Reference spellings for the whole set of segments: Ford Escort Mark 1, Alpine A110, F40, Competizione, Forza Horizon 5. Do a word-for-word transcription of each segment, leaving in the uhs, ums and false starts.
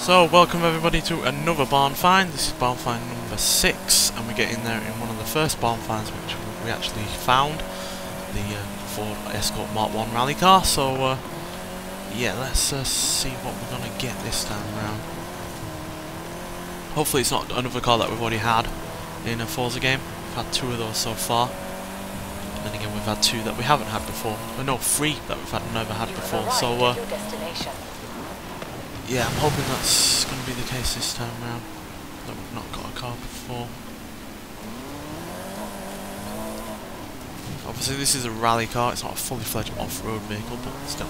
So, welcome everybody to another barn find. This is barn find number six, and we get in there in one of the first barn finds which we actually found, the uh, Ford Escort Mark one rally car. So, uh, yeah, let's uh, see what we're going to get this time around. Hopefully it's not another car that we've already had in a Forza game. We've had two of those so far. And then again, we've had two that we haven't had before. Well, no, three that we've had never had before. So, uh, yeah, I'm hoping that's going to be the case this time around, that we've not got a car before. Obviously this is a rally car, it's not a fully fledged off-road vehicle, but still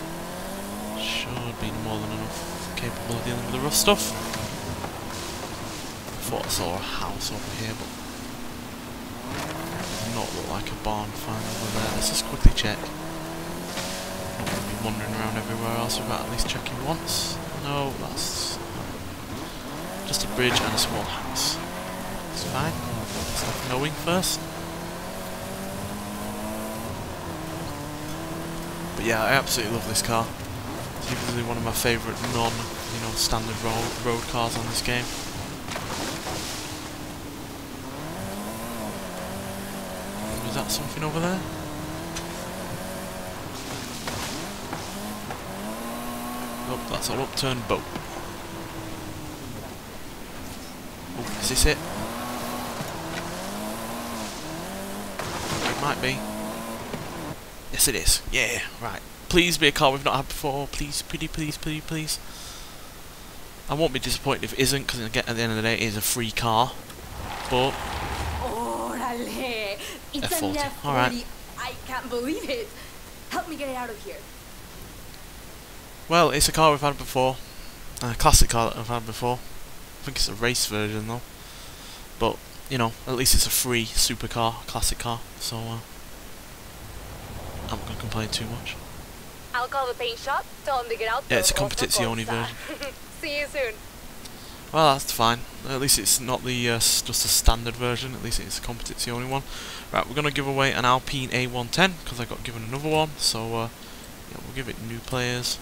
should be more than enough capable of dealing with the rough stuff. I thought I saw a house over here, but it does not look like a barn find over there. Let's just quickly check. I'm not going to be wandering around everywhere else without at least checking once. No, that's just a bridge and a small house. It's fine. Let's have knowing first. But yeah, I absolutely love this car. It's usually one of my favourite non, you know, standard road road cars on this game. Was that something over there? Oh, that's an upturned boat. Oh, is this it? It might be. Yes, it is. Yeah, right. Please be a car we've not had before. Please, pretty, please, please, please. I won't be disappointed if it isn't, because at the end of the day, it is a free car. But F forty. All right. I can't believe it. Help me get it out of here. Well, it's a car we've had before. A classic car that I've had before. I think it's a race version though. But you know, at least it's a free supercar, classic car. So. Uh, I'm not going to complain too much. I'll call the paint shop, tell them to get out. Yeah, it's a Competizione version. See you soon. Well, that's fine. At least it's not the uh, just a standard version. At least it's a Competizione one. Right, we're going to give away an Alpine A one ten, because I got given another one. So, uh, yeah, we'll give it new players.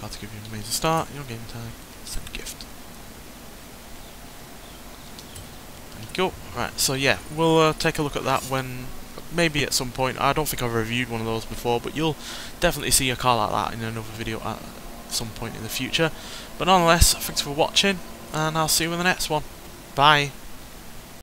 Car to give you an amazing start. Your game tag. Send gift. There you go. Right, so yeah, we'll uh, take a look at that when... maybe at some point. I don't think I've reviewed one of those before, but you'll definitely see a car like that in another video at some point in the future. But nonetheless, thanks for watching, and I'll see you in the next one. Bye!